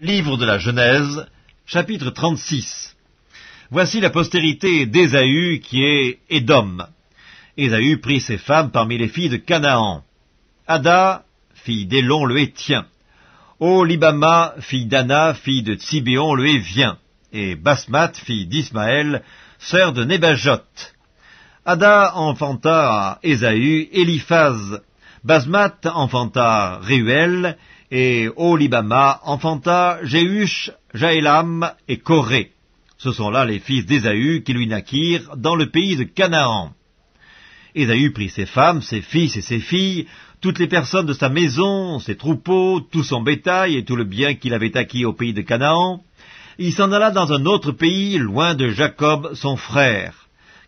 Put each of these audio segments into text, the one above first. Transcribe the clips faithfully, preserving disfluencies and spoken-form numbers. Livre de la Genèse, chapitre trente-six. Voici la postérité d'Ésaü qui est Édom. Ésaü prit ses femmes parmi les filles de Canaan. Ada, fille d'Élon, le Héthien. Olibama, fille d'Anna, fille de Tzibéon, le Hévien. Et Basmat, fille d'Ismaël, sœur de Nebajot. Ada enfanta à Ésaü Eliphaz. Basmat enfanta Réuel, et Olibama enfanta Yéoush, Yahelam et Coré. Ce sont là les fils d'Ésaü qui lui naquirent dans le pays de Canaan. Ésaü prit ses femmes, ses fils et ses filles, toutes les personnes de sa maison, ses troupeaux, tout son bétail et tout le bien qu'il avait acquis au pays de Canaan. Il s'en alla dans un autre pays, loin de Jacob, son frère.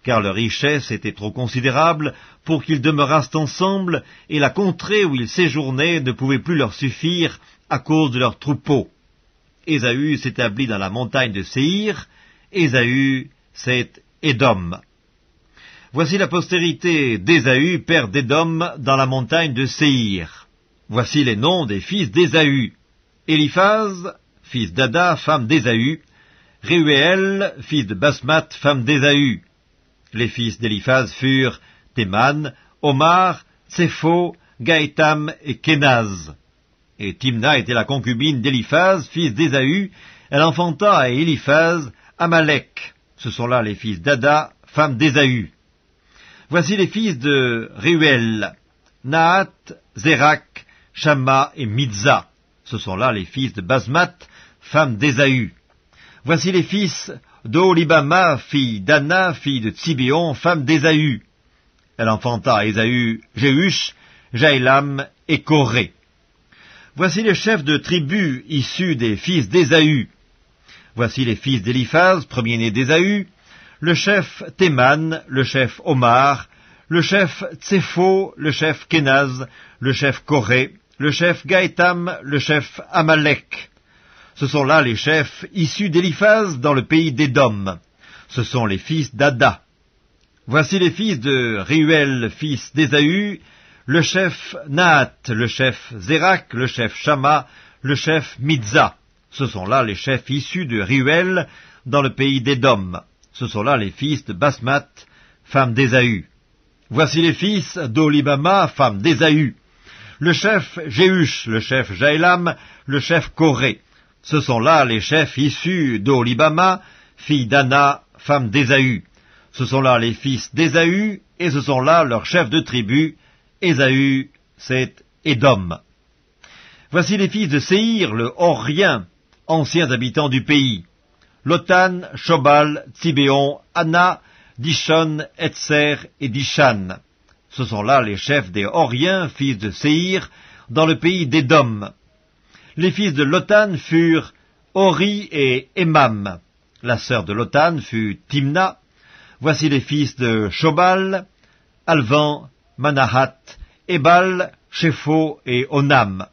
Car leur richesse était trop considérable pour qu'ils demeurassent ensemble, et la contrée où ils séjournaient ne pouvait plus leur suffire à cause de leurs troupeaux. Ésaü s'établit dans la montagne de Séir. Ésaü, c'est Édom. Voici la postérité d'Ésaü, père d'Édom, dans la montagne de Séir. Voici les noms des fils d'Ésaü. Eliphaz, fils d'Ada, femme d'Ésaü. Réuel, fils de Basmat, femme d'Ésaü. Les fils d'Eliphaz furent Théman, Omar, Tsepho, Gahetam et Kenaz. Et Timna était la concubine d'Eliphaz, fils d'Ésaü. Elle enfanta à Eliphaz Amalek. Ce sont là les fils d'Ada, femme d'Ésaü. Voici les fils de Réuel, Nahat, Zérak, Shamma et Midza. Ce sont là les fils de Basmat, femme d'Ésaü. Voici les fils d'Olibama, fille d'Anna, fille de Tzibéon, femme d'Ésaü. Elle enfanta à Ésaü Yéoush, Yahelam et Coré. Voici les chefs de tribus issus des fils d'Ésaü. Voici les fils d'Eliphaz, premier-né d'Ésaü, le chef Théman, le chef Omar, le chef Tsepho, le chef Kenaz, le chef Coré, le chef Gahetam, le chef Amalek. Ce sont là les chefs issus d'Eliphaz dans le pays d'Édom. Ce sont les fils d'Ada. Voici les fils de Réuel, fils d'Ésaü, le chef Nahat, le chef Zérak, le chef Shamma, le chef Midza. Ce sont là les chefs issus de Réuel dans le pays d'Édom. Ce sont là les fils de Basmat, femme d'Ésaü. Voici les fils d'Olibama, femme d'Ésaü, le chef Yéoush, le chef Yahelam, le chef Coré. Ce sont là les chefs issus d'Olibama, fille d'Anna, femme d'Ésaü. Ce sont là les fils d'Ésaü, et ce sont là leurs chefs de tribu. Ésaü, c'est Édom. Voici les fils de Séir, le Horien, anciens habitants du pays. Lotan, Shobal, Tzibéon, Anna, Dishon, Etzer et Dishan. Ce sont là les chefs des Horiens, fils de Séir, dans le pays d'Édom. Les fils de Lotan furent Hori et Émam. La sœur de Lotan fut Timna. Voici les fils de Shobal, Alvan, Manahat, Ebal, Shepho et Onam.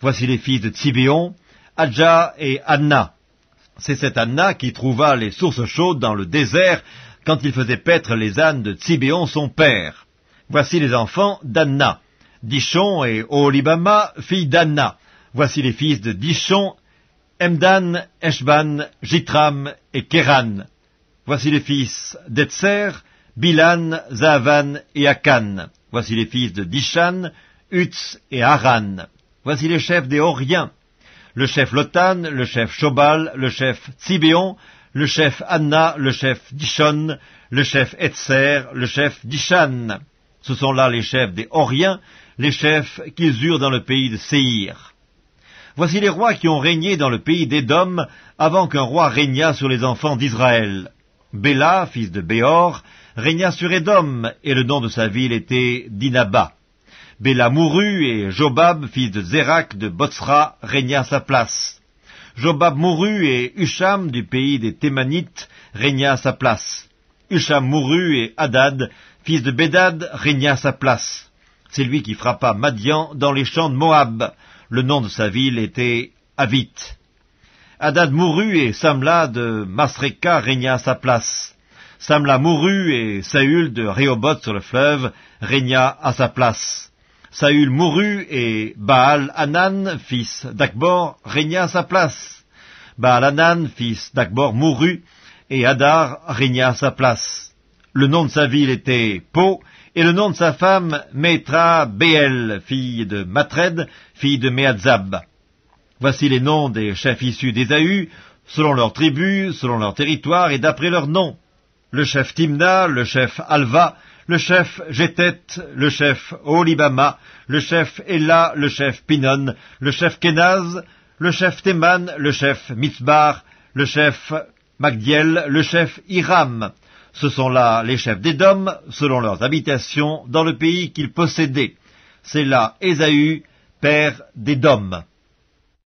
Voici les fils de Tzibéon, Adja et Anna. C'est cette Anna qui trouva les sources chaudes dans le désert quand il faisait paître les ânes de Tzibéon, son père. Voici les enfants d'Anna, Dishon et Olibama, fille d'Anna. Voici les fils de Dishon, Emdan, Eshban, Jitram et Kéran. Voici les fils d'Etzer, Bilan, Zahavan et Akan. Voici les fils de Dishan, Uts et Haran. Voici les chefs des Horiens, le chef Lotan, le chef Shobal, le chef Tzibéon, le chef Anna, le chef Dishon, le chef Etzer, le chef Dishan. Ce sont là les chefs des Horiens, les chefs qu'ils eurent dans le pays de Séir. Voici les rois qui ont régné dans le pays d'Édom avant qu'un roi régnât sur les enfants d'Israël. Béla, fils de Béor, régna sur Édom, et le nom de sa ville était Dinaba. Béla mourut, et Jobab, fils de Zérak de Botsra, régna à sa place. Jobab mourut, et Husham, du pays des Thémanites, régna à sa place. Husham mourut, et Hadad, fils de Bédad, régna à sa place. C'est lui qui frappa Madian dans les champs de Moab. Le nom de sa ville était Avit. Hadad mourut, et Samla de Masreka régna à sa place. Samla mourut, et Saül de Rehoboth sur le fleuve régna à sa place. Saül mourut et Baal-Hanan, fils d'Akbor, régna à sa place. Baal-Hanan, fils d'Akbor, mourut et Hadar régna à sa place. Le nom de sa ville était Po et le nom de sa femme Métra-Béel, fille de Matred, fille de Méadzab. Voici les noms des chefs issus d'Ésaü, selon leurs tribus, selon leur territoire et d'après leurs noms. Le chef Timna, le chef Alva, le chef Jétet, le chef Olibama, le chef Ella, le chef Pinon, le chef Kenaz, le chef Théman, le chef Mitzbar, le chef Magdiel, le chef Hiram. Ce sont là les chefs d'Édom, selon leurs habitations, dans le pays qu'ils possédaient. C'est là Ésaü, père d'Édom.